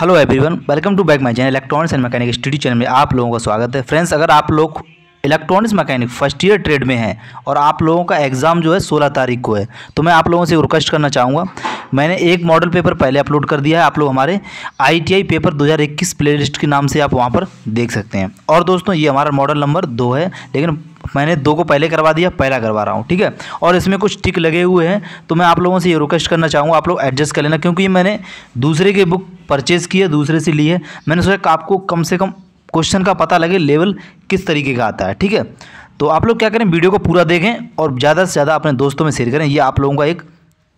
Hello everyone, welcome to back my channel electronics and mechanic study channel में आप लोगों का स्वागत है। फ्रेंड्स, अगर आप लोग electronics mechanic first year trade में हैं और आप लोगों का एग्ज़ाम जो है 16 तारीख को है, तो मैं आप लोगों से रिक्वेस्ट करना चाहूँगा, मैंने एक मॉडल पेपर पहले अपलोड कर दिया है। आप लोग हमारे ITI पेपर 2021 प्लेलिस्ट के नाम से आप वहाँ पर देख सकते हैं। और दोस्तों, ये हमारा मॉडल नंबर 2 है, लेकिन मैंने 2 को पहले करवा दिया, पहला करवा रहा हूँ, ठीक है। और इसमें कुछ टिक लगे हुए हैं, तो मैं आप लोगों से ये रिक्वेस्ट करना चाहूँगा, आप लोग एडजस्ट कर लेना, क्योंकि ये मैंने दूसरे के बुक परचेज़ की है, दूसरे से ली है। मैंने सोचा आपको कम से कम क्वेश्चन का पता लगे लेवल किस तरीके का आता है, ठीक है। तो आप लोग क्या करें, वीडियो को पूरा देखें और ज़्यादा से ज़्यादा अपने दोस्तों में शेयर करें। ये आप लोगों का एक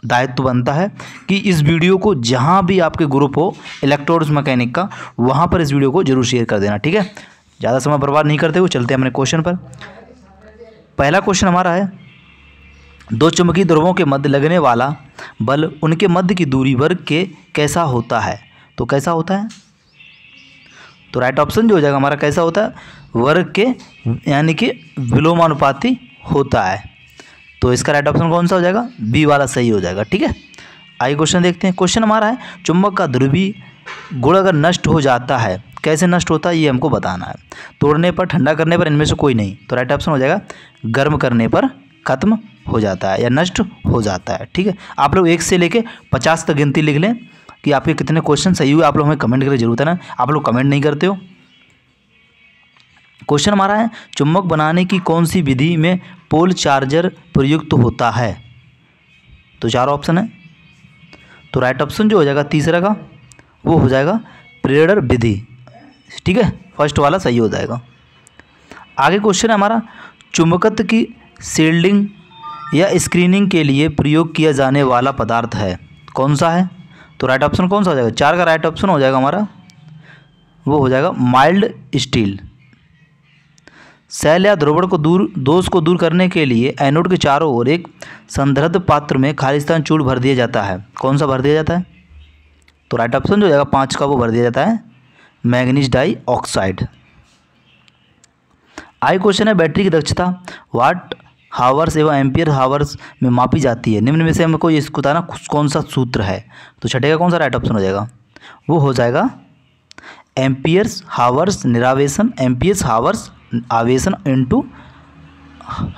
दायित्व बनता है कि इस वीडियो को जहाँ भी आपके ग्रुप हो इलेक्ट्रॉनिक्स मैकेनिक का, वहाँ पर इस वीडियो को जरूर शेयर कर देना, ठीक है। ज़्यादा समय बर्बाद नहीं करते हुए चलते हैं अपने क्वेश्चन पर। पहला क्वेश्चन हमारा है, दो चुंबकीय ध्रुवों के मध्य लगने वाला बल उनके मध्य की दूरी वर्ग के कैसा होता है। तो कैसा होता है, तो राइट ऑप्शन जो हो जाएगा हमारा कैसा होता है, वर्ग के, यानी कि विलोमानुपाती होता है। तो इसका राइट ऑप्शन कौन सा हो जाएगा, बी वाला सही हो जाएगा, ठीक है। आइए क्वेश्चन देखते हैं। क्वेश्चन हमारा है, चुंबक का ध्रुवीय गुण अगर नष्ट हो जाता है, कैसे नष्ट होता है ये हमको बताना है। तोड़ने पर, ठंडा करने पर, इनमें से कोई नहीं। तो राइट ऑप्शन हो जाएगा गर्म करने पर खत्म हो जाता है या नष्ट हो जाता है, ठीक है। आप लोग 1 से लेकर 50 तक गिनती लिख लें कि आपके कितने क्वेश्चन सही हुए। आप लोग हमें कमेंट करके जरूरत है ना, आप लोग कमेंट नहीं करते हो। क्वेश्चन हमारा है, चुंबक बनाने की कौन सी विधि में पोल चार्जर प्रयुक्त होता है। तो 4 ऑप्शन है, तो राइट ऑप्शन जो हो जाएगा तीसरा का, वो हो जाएगा प्रेरण विधि, ठीक है, फर्स्ट वाला सही हो जाएगा। आगे क्वेश्चन है हमारा, चुंबकत्व की शील्डिंग या स्क्रीनिंग के लिए प्रयोग किया जाने वाला पदार्थ है, कौन सा है। तो राइट ऑप्शन कौन सा हो जाएगा, 4 का राइट ऑप्शन हो जाएगा हमारा, वो हो जाएगा माइल्ड स्टील। शैल या ध्रुवण को दूर, दोष को दूर करने के लिए एनोड के चारों ओर एक संदर्भ पात्र में खालिस्तान चूड़ भर दिया जाता है, कौन सा भर दिया जाता है। तो राइट ऑप्शन जो हो जाएगा 5 का, वो भर दिया जाता है मैंगनीज डाई ऑक्साइड। आई क्वेश्चन है, बैटरी की दक्षता वाट हावर्स एवं एम्पियर हावर्स में मापी जाती है, निम्न में से हमको ये बताना कौन सा सूत्र है। तो 6 का कौन सा राइट ऑप्शन हो जाएगा, वो हो जाएगा एम्पियर्स हावर्स निरावेशन, एम्पियर्स हावर्स आवेशन इनटू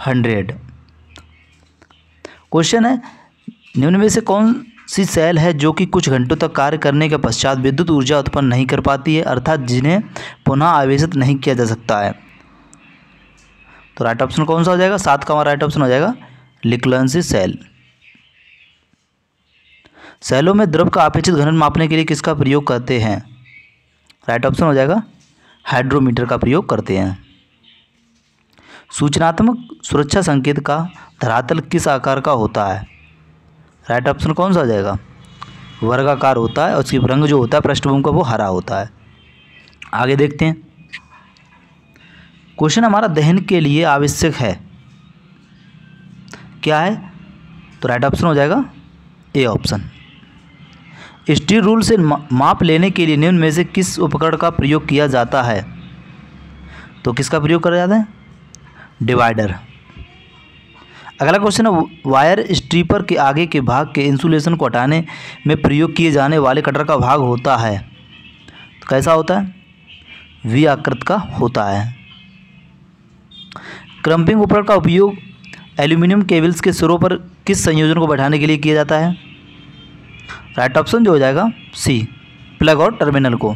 100। क्वेश्चन है, निम्न में से कौन सी सेल है जो कि कुछ घंटों तक कार्य करने के पश्चात विद्युत ऊर्जा उत्पन्न नहीं कर पाती है, अर्थात जिन्हें पुनः आवेशित नहीं किया जा सकता है। तो राइट ऑप्शन कौन सा हो जाएगा, 7 का हमारा राइट ऑप्शन हो जाएगा लेक्लांच सेल। सेलों में द्रव का अपेक्षित घनत्व मापने के लिए किसका प्रयोग करते हैं। राइट ऑप्शन हो जाएगा हाइड्रोमीटर का प्रयोग करते हैं। सूचनात्मक सुरक्षा संकेत का धरातल किस आकार का होता है। राइट ऑप्शन कौन सा हो जाएगा, वर्गाकार होता है और उसकी रंग जो होता है पृष्ठभूमि का, वो हरा होता है। आगे देखते हैं। क्वेश्चन हमारा, दहन के लिए आवश्यक है क्या है। तो राइट ऑप्शन हो जाएगा ए ऑप्शन। स्टील रूल से माप लेने के लिए निम्न में से किस उपकरण का प्रयोग किया जाता है। तो किसका प्रयोग किया जाता है, डिवाइडर। अगला क्वेश्चन है, वायर स्ट्रिपर के आगे के भाग के इंसुलेशन को हटाने में प्रयोग किए जाने वाले कटर का भाग होता है। तो कैसा होता है, वी आकृति का होता है। क्रम्पिंग उपकरण का उपयोग एल्यूमिनियम केबल्स के सिरों पर किस संयोजन को बैठाने के लिए किया जाता है। राइट ऑप्शन जो हो जाएगा सी, प्लग और टर्मिनल को।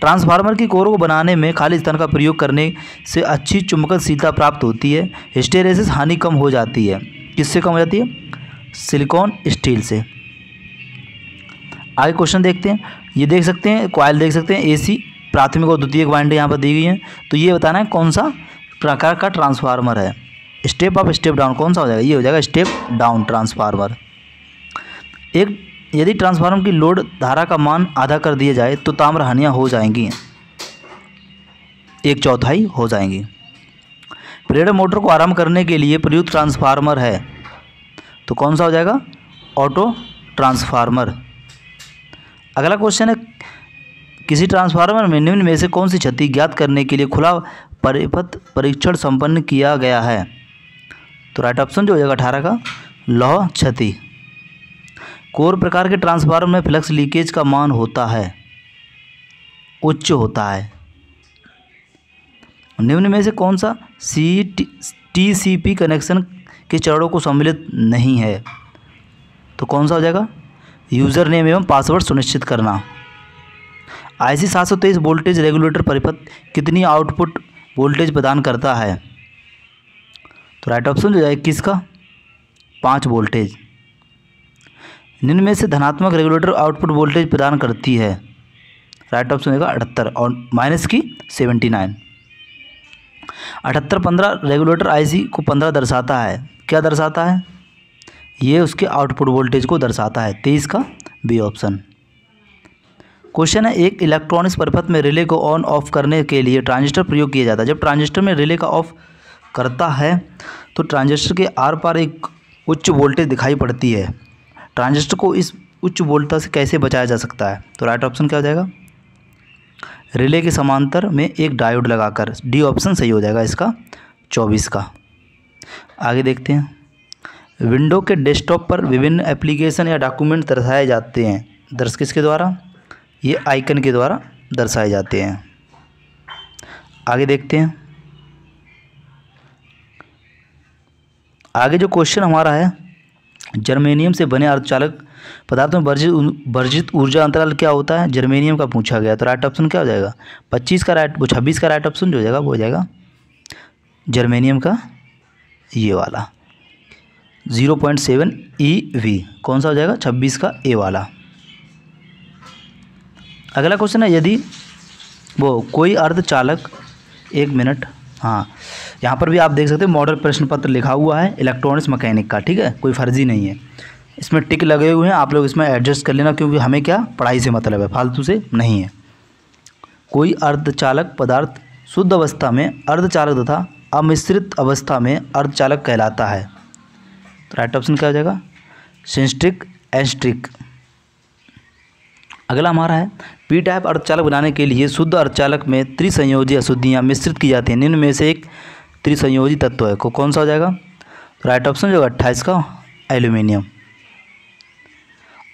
ट्रांसफार्मर की कोर को बनाने में खाली स्थान का प्रयोग करने से अच्छी चुंबकशीलता प्राप्त होती है, हिस्टैरिसीस हानि कम हो जाती है, किससे कम हो जाती है, सिलिकॉन स्टील से। आगे क्वेश्चन देखते हैं। ये देख सकते हैं, कॉइल देख सकते हैं, AC प्राथमिक और द्वितीयक वाइंड यहाँ पर दी गई है। तो ये बताना है कौन सा प्रकार का ट्रांसफार्मर है। स्टेप अप स्टेप डाउन कौन सा हो जाएगा, ये हो जाएगा स्टेप डाउन ट्रांसफार्मर। एक यदि ट्रांसफार्मर की लोड धारा का मान आधा कर दिया जाए तो ताम्रहानियाँ हो जाएंगी, 1/4 हो जाएंगी। प्रेरण मोटर को आराम करने के लिए प्रयुक्त ट्रांसफार्मर है। तो कौन सा हो जाएगा, ऑटो ट्रांसफार्मर। अगला क्वेश्चन है, किसी ट्रांसफार्मर में निम्न में से कौन सी क्षति ज्ञात करने के लिए खुला परिपथ परीक्षण संपन्न किया गया है। तो राइट ऑप्शन जो हो जाएगा 18 का, लौह क्षति। कोर प्रकार के ट्रांसफार्मर में फ्लक्स लीकेज का मान होता है उच्च होता है। निम्न में से कौन सा TCP कनेक्शन के चरणों को सम्मिलित नहीं है? तो कौन सा हो जाएगा? यूज़र नेम एवं पासवर्ड सुनिश्चित करना। IC 723 वोल्टेज रेगुलेटर परिपथ कितनी आउटपुट वोल्टेज प्रदान करता है? तो राइट ऑप्शन जो जाएगा 21 का 5 वोल्टेज। निम्न में से धनात्मक रेगुलेटर आउटपुट वोल्टेज प्रदान करती है? राइट ऑप्शन होगा 78 और माइनस की 79। 7815 रेगुलेटर IC को 15 दर्शाता है। क्या दर्शाता है? ये उसके आउटपुट वोल्टेज को दर्शाता है। 23 का B ऑप्शन। क्वेश्चन है, एक इलेक्ट्रॉनिक्स परिपथ में रिले को ऑन ऑफ करने के लिए ट्रांजिस्टर प्रयोग किया जाता है। जब ट्रांजिस्टर में रिले का ऑफ करता है तो ट्रांजिस्टर के आर पार एक उच्च वोल्टेज दिखाई पड़ती है। ट्रांजिस्टर को इस उच्च वोल्टेज से कैसे बचाया जा सकता है? तो राइट ऑप्शन क्या हो जाएगा? रिले के समांतर में एक डायोड लगाकर। डी ऑप्शन सही हो जाएगा इसका 24 का। आगे देखते हैं, विंडो के डेस्कटॉप पर विभिन्न एप्लीकेशन या डॉक्यूमेंट दर्शाए जाते हैं। दर्शक किसके द्वारा? ये आइकन के द्वारा दर्शाए जाते हैं। आगे देखते हैं, आगे जो क्वेश्चन हमारा है, जर्मेनियम से बने अर्धचालक पदार्थ में वर्जित ऊर्जा अंतराल क्या होता है? जर्मेनियम का पूछा गया। तो राइट ऑप्शन क्या हो जाएगा? 26 का राइट ऑप्शन जो हो जाएगा वो हो जाएगा जर्मेनियम का ये वाला 0.7 eV। कौन सा हो जाएगा? 26 का A वाला। अगला क्वेश्चन है, यदि वो कोई अर्धचालक यहाँ पर भी आप देख सकते हैं मॉडल प्रश्न पत्र लिखा हुआ है इलेक्ट्रॉनिक्स मैकेनिक का, ठीक है, कोई फर्जी नहीं है। इसमें टिक लगे हुए हैं, आप लोग इसमें एडजस्ट कर लेना क्योंकि हमें क्या पढ़ाई से मतलब है, फालतू से नहीं है। कोई अर्धचालक पदार्थ शुद्ध अवस्था में अर्धचालक तथा अमिश्रित अवस्था में अर्धचालक कहलाता है। तो राइट ऑप्शन क्या हो जाएगा? सिंस्ट्रिक एंस्ट्रिक। अगला हमारा है, पी टाइप अर्धचालक बनाने के लिए शुद्ध अर्धचालक में त्रिसंयोजी अशुद्धियाँ मिश्रित की जाती हैं। निम्न में से एक त्रिसंयोजी तत्व है। कौन सा हो जाएगा? राइट ऑप्शन जो 28 का एल्यूमिनियम।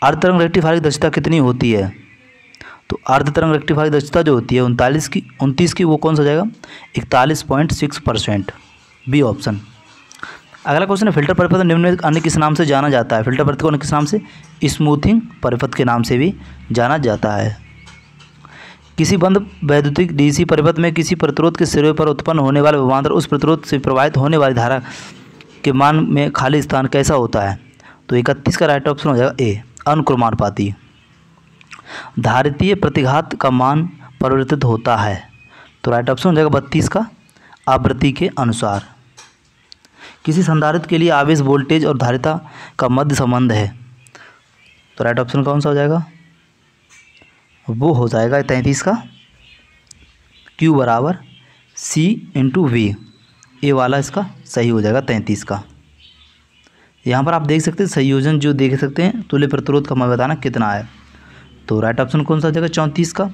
अर्ध तरंग रेक्टिफायर की दक्षता कितनी होती है? तो अर्ध तरंग रेक्टिफायर की दक्षता जो होती है 29 की वो कौन सा हो जाएगा? 41.6%। B option. अगला क्वेश्चन है, फिल्टर परिपथ निम्न अन्य किस नाम से जाना जाता है? फिल्टर परिपथ को अन्य किस नाम से? स्मूथिंग परिपथ के नाम से भी जाना जाता है। किसी बंद वैद्युतिक DC परिपथ में किसी प्रतिरोध के सिरे पर उत्पन्न होने वाला विभवांतर उस प्रतिरोध से प्रवाहित होने वाली धारा के मान में खाली स्थान कैसा होता है? तो 31 का राइट ऑप्शन हो जाएगा A अनुक्रमानुपाती। धारितीय प्रतिघात का मान परिवर्तित होता है। तो राइट ऑप्शन हो जाएगा 32 का आवृत्ति के अनुसार। किसी संधारित्र के लिए आवेश वोल्टेज और धारिता का मध्य संबंध है। तो राइट ऑप्शन कौन सा हो जाएगा? वो हो जाएगा 33 का Q = C×V। ये वाला इसका सही हो जाएगा 33 का। यहाँ पर आप देख सकते हैं संयोजन जो देख सकते हैं तुल्य प्रतिरोध का मान बताना कितना है। तो राइट ऑप्शन कौन सा हो जाएगा? 34 का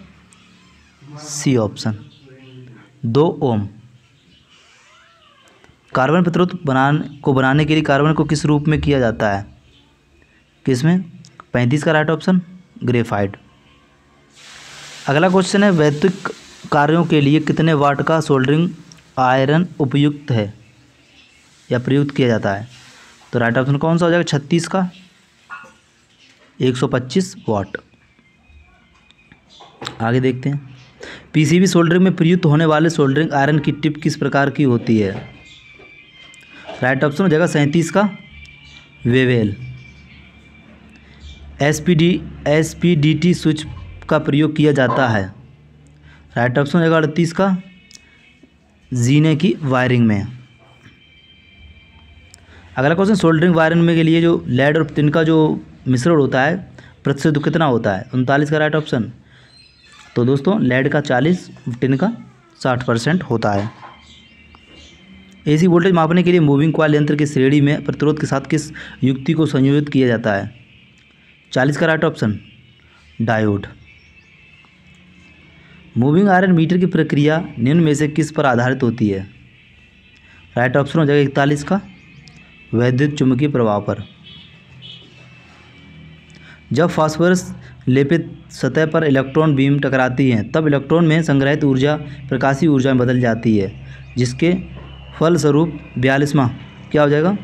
C ऑप्शन 2 ओम। कार्बन प्रतिरोध बनाने के लिए कार्बन को किस रूप में किया जाता है? किसमें? 35 का राइट ऑप्शन ग्रेफाइट। अगला क्वेश्चन है, वैद्युतिक कार्यों के लिए कितने वाट का सोल्डरिंग आयरन उपयुक्त है या प्रयुक्त किया जाता है? तो राइट ऑप्शन कौन सा हो जाएगा? 36 का 125 वाट। आगे देखते हैं, PCB सोल्डरिंग में प्रयुक्त होने वाले सोल्डरिंग आयरन की टिप किस प्रकार की होती है? राइट ऑप्शन हो जाएगा 37 का वेवेल। SPDT स्विच का प्रयोग किया जाता है। राइट ऑप्शन हो जाएगा 38 का जीने की वायरिंग में। अगला क्वेश्चन, सोल्डरिंग वायरिंग में के लिए जो लेड और टिन का जो मिश्रण होता है प्रतिशत कितना होता है? 39 का राइट ऑप्शन। तो दोस्तों लेड का 40, टिन का 60% होता है। AC वोल्टेज मापने के लिए मूविंग कॉइल यंत्र की श्रेणी में प्रतिरोध के साथ किस युक्ति को संयोजित किया जाता है? 40 का right option diode. Moving iron meter की प्रक्रिया निम्न में से किस पर आधारित होती है? राइट ऑप्शन हो जाएगा 41 का वैद्युत चुंबकीय प्रवाह पर। जब फास्फोरस लेपित सतह पर इलेक्ट्रॉन बीम टकराती हैं तब इलेक्ट्रॉन में संग्रहित ऊर्जा प्रकाशीय ऊर्जा में बदल जाती है, जिसके फलस्वरूप 42वां क्या हो जाएगा,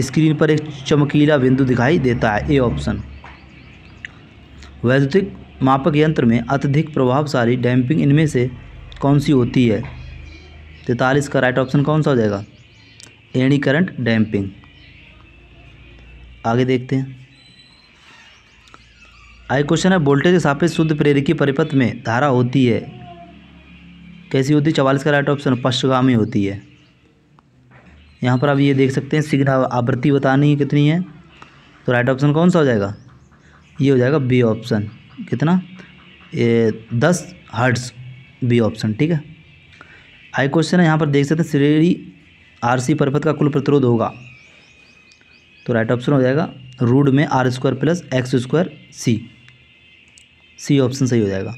स्क्रीन पर एक चमकीला बिंदु दिखाई देता है, ए ऑप्शन। वैद्युतिक मापक यंत्र में अत्यधिक प्रभावशाली डैम्पिंग इनमें से कौन सी होती है? 43 का राइट ऑप्शन कौन सा हो जाएगा, एडी करंट डैम्पिंग। आगे देखते हैं, आई क्वेश्चन है वोल्टेज के सापेक्ष शुद्ध प्रेरकी परिपथ में धारा होती है कैसी होती है? 44 का राइट ऑप्शन पश्चगामी होती है। यहाँ पर आप ये देख सकते हैं सिग्नल आवृत्ति बतानी है कितनी है, तो राइट ऑप्शन कौन सा हो जाएगा, ये हो जाएगा बी ऑप्शन। कितना, 10 हर्ट्ज़, बी ऑप्शन। ठीक है, आई क्वेश्चन है यहाँ पर देख सकते हैं श्रेणी आरसी परिपथ का कुल प्रतिरोध होगा, तो राइट ऑप्शन हो जाएगा रूट में R² + X²C, सी ऑप्शन सही हो जाएगा।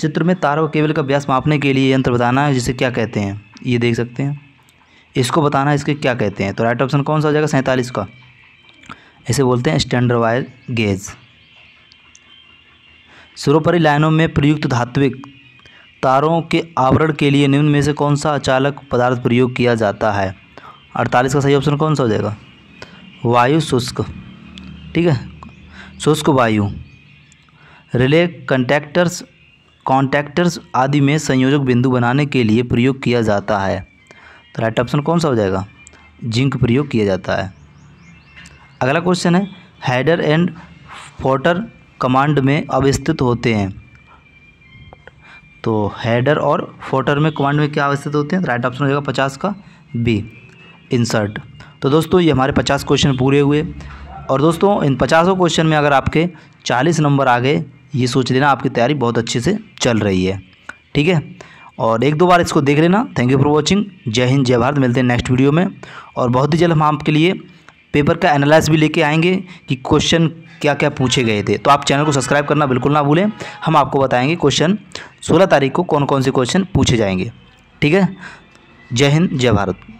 चित्र में तार और केबल का व्यास मापने के लिए यंत्र बताना है जिसे क्या कहते हैं, ये देख सकते हैं, इसको बताना है इसके क्या कहते हैं, तो राइट ऑप्शन कौन सा हो जाएगा, 47 का, इसे बोलते हैं स्टैंडर्ड वायर गेज। सर्वोपरि लाइनों में प्रयुक्त धात्विक तारों के आवरण के लिए निम्न में से कौन सा अचालक पदार्थ प्रयोग किया जाता है? 48 का सही ऑप्शन कौन सा हो जाएगा, वायु शुष्क। ठीक है, शुष्क वायु। रिले कॉन्टैक्टर्स आदि में संयोजक बिंदु बनाने के लिए प्रयोग किया जाता है, तो राइट ऑप्शन कौन सा हो जाएगा, जिंक प्रयोग किया जाता है। अगला क्वेश्चन है हैडर एंड फोटर कमांड में अवस्थित होते हैं, तो हैडर और फोटर में कमांड में क्या अवस्थित होते हैं, राइट ऑप्शन हो जाएगा 50 का बी इंसर्ट। तो दोस्तों ये हमारे 50 क्वेश्चन पूरे हुए, और दोस्तों इन 50 क्वेश्चन में अगर आपके 40 नंबर आ गए, ये सोच लेना आपकी तैयारी बहुत अच्छे से चल रही है। ठीक है, और एक दो बार इसको देख लेना। Thank you for watching. जय हिंद, जय भारत। मिलते हैं नेक्स्ट वीडियो में, और बहुत ही जल्द हम आपके लिए पेपर का एनालिसिस भी लेके आएंगे कि क्वेश्चन क्या क्या पूछे गए थे। तो आप चैनल को सब्सक्राइब करना बिल्कुल ना भूलें। हम आपको बताएंगे क्वेश्चन 16 तारीख को कौन कौन से क्वेश्चन पूछे जाएंगे। ठीक है, जय हिंद, जय भारत।